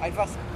Einfach